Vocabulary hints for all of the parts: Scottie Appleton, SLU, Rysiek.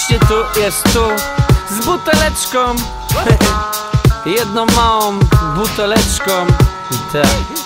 właśnie tu jest tu z buteleczką, jedną małą buteleczką. I tak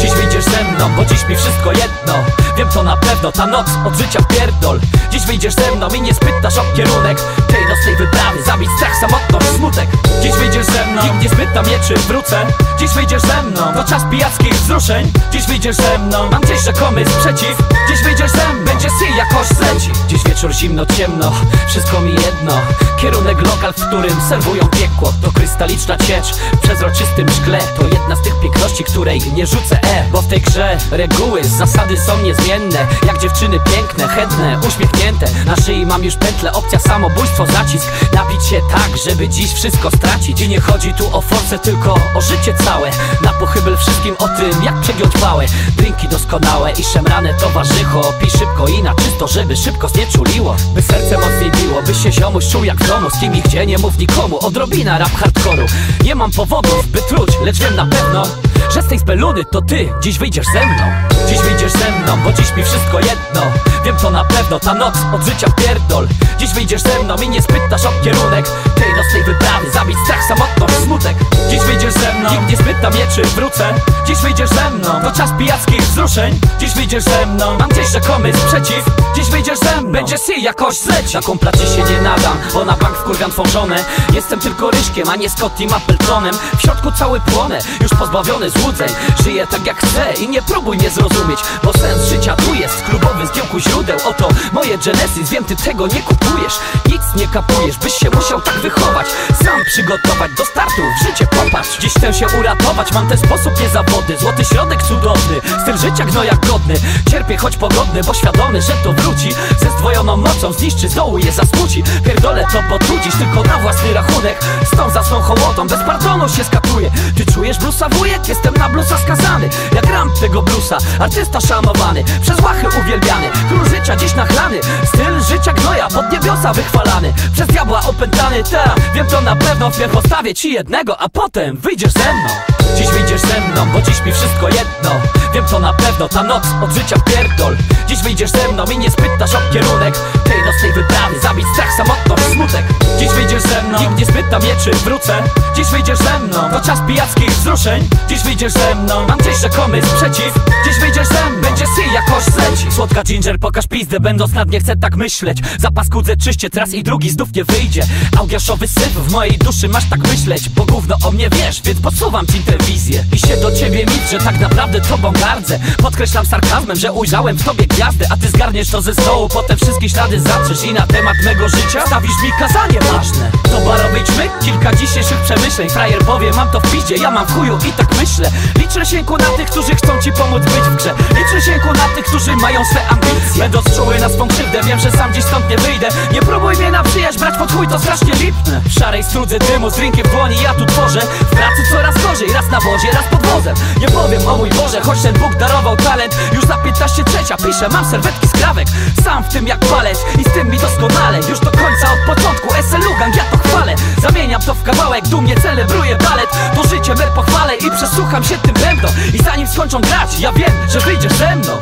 dziś wyjdziesz ze mną, bo dziś mi wszystko jedno. Wiem to na pewno, ta noc od życia pierdol. Dziś wyjdziesz ze mną i nie spytasz o kierunek tej nocnej wyprawy, zabić strach, samotność, smutek. Dziś wyjdziesz ze mną, nikt nie spyta mnie, czy wrócę. Dziś wyjdziesz ze mną, to czas pijackich wzruszeń. Dziś wyjdziesz ze mną, mam gdzieś rzekomy sprzeciw. Dziś wyjdziesz ze mną, będzie sy jakoś zleci. Dziś wieczór zimno, ciemno, wszystko mi jedno. Kierunek, lokal, w którym serwują piekło. To krystaliczna ciecz w przezroczystym szkle. To jedna z tych piękności, której nie rzucę bo w tej grze reguły, zasady są niezmienne. Jak dziewczyny piękne, chętne, uśmiechnięte. Na szyi mam już pętlę, opcja samobójstwo, zacisk. Napić się tak, żeby dziś wszystko stracić. I nie chodzi tu o force, tylko o życie całe. Na pochybel wszystkim o tym, jak przegiąć pałę. Drinki doskonałe i szemrane towarzycho. Pij szybko i na czysto, żeby szybko znieczuliło. By serce mocniej biło, by się ziomuś czuł jak w domu. Z kim i gdzie, nie mów nikomu, odrobina rap hardkoru. Nie mam powodów, by truć, lecz wiem na pewno, że z tej speluny to ty dziś wyjdziesz ze mną. Dziś wyjdziesz ze mną, bo dziś mi wszystko jedno. Wiem to na pewno, ta noc od życia pierdol. Dziś wyjdziesz ze mną i nie spytasz o kierunek tej nocnej wyprawy, zabić strach, samotność, smutek. Dziś wyjdziesz ze mną, nikt nie spyta mnie, czy wrócę. Dziś wyjdziesz ze mną, to czas pijackich wzruszeń. Dziś wyjdziesz ze mną, mam gdzieś rzekomy sprzeciw. Dziś wyjdziesz ze mną, będzie sy jakoś zleci. Na komplacie się nie nadam, bo na bank wkurwiam swą żonę. Jestem tylko Ryśkiem, a nie Scottiem Appletonem. W środku cały płonę, już pozbawiony złudzeń. Żyję tak jak chcę i nie próbuj mnie zrozumieć, bo sens życia tu jest, klubowy z giełku źródeł. Oto moje Genesis, wiem ty tego nie kupujesz. Nic nie kapujesz, byś się musiał tak wychować. Sam przygotować do startu, w życie popatrz. Dziś chcę się uratować, mam ten sposób niezawodny. Złoty środek cudowny, styl życia gnojak godny. Cierpię choć pogodny, bo świadomy, że to wróci. Ze zdwojoną mocą zniszczy, zdołuje, zasmuci. Pierdolę to, bo tu dziś tylko na własny rachunek. Z tą zasną hołotą, bez pardonu się skatuje. Ty czujesz bluesa, wujek? Jestem na bluesa skazany. Jak gram tego bluesa, artysta szanowany. Przez łachy uwielbiany, król życia dziś nachlany. Styl życia gnoja, pod niebiosa wychwalany. Przez diabła opętany, ta, wiem to na pewno. Wpierw postawię ci jednego, a potem wyjdziesz ze mną. Dziś wyjdziesz ze mną, bo dziś mi wszystko jedno. Wiem to na pewno, ta noc od życia pierdol. Dziś wyjdziesz ze mną i nie spytasz o kierunek tej nocnej wyprawy, zabić strach, samotność, smutek. Dziś wyjdziesz ze mną, nikt nie spyta mnie, czy wrócę. Dziś wyjdziesz ze mną, to czas pijackich wzruszeń. Dziś wyjdziesz ze mną, mam gdzieś rzekomy sprzeciw. Dziś wyjdziesz ze mną, będzie sy jakoś zleci. Słodka ginger, pokaż pizdę, będąc nad nie chcę tak myśleć. Zapaskudzę, czyście, raz i drugi znów nie wyjdzie. Augiaszowy syf, w mojej duszy masz tak myśleć. Bo gówno o mnie wiesz, więc podsuwam ci tę wizję. I się do ciebie mit, że tak naprawdę tobą gardzę. Podkreślam sarkazmem, że ujrzałem w tobie gwiazdę. A ty zgarniesz to ze stołu, potem wszystkie ślady zatrzesz. I na temat mego życia stawisz mi kazanie ważne. To barowej ćmy, kilka dzisiejszych przemyśleń. Frajer powie, mam to w piździe, ja mam w chuju i tak myślę. Liczę się ku na tych, którzy chcą ci pomóc być w grze. Liczę się ku na tych, którzy mają swe ambicje. Będąc czuły na swą krzywdę, wiem, że sam dziś stąd nie wyjdę. Nie próbuj mnie na przyjaźń brać pod chuj, to strasznie lipne. W szarej strudze dymu, z drinkiem w dłoni ja tu tworzę. W pracy coraz gorzej, raz na wozie, raz pod wozem. Nie powiem o mój Boże, choć ten Bóg darował talent. Już za 15:03 piszę, mam serwetki z krawek. Sam w tym jak palec i z tym mi doskonale. Już do końca od początku, SLU gang, ja to chwalę. Zamieniam to w kawałek, dumnie celebruję balet. To życie mer pochwalę i przesłucham się tym będą. I zanim skończą grać, ja wiem, że wyjdziesz ze mną.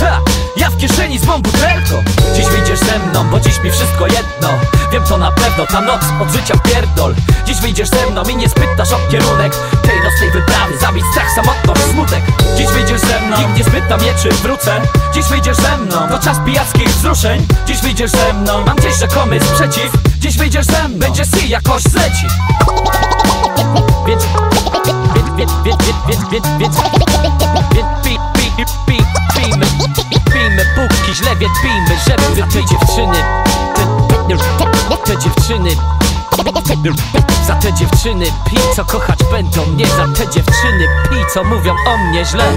Ta, ja w kieszeni z mą butelką. Dziś wyjdziesz ze mną, bo dziś mi wszystko jedno. Wiem to na pewno, ta noc od życia pierdol. Dziś wyjdziesz ze mną i nie spytasz o kierunek tej nocnej wyprawy, zabić strach, samotność, smutek. Dziś wyjdziesz ze mną, nikt nie spyta mnie, czy wrócę. Dziś wyjdziesz ze mną, to czas pijackich wzruszeń. Dziś wyjdziesz ze mną, mam gdzieś rzekomy sprzeciw. Dziś wyjdziesz ze mną, będzie sy jakoś zleci. Pijmy póki źle, więc pijmy, żeby te dziewczyny za te dziewczyny pij, co kochać będą mnie. Za te dziewczyny pij, co mówią o mnie źle.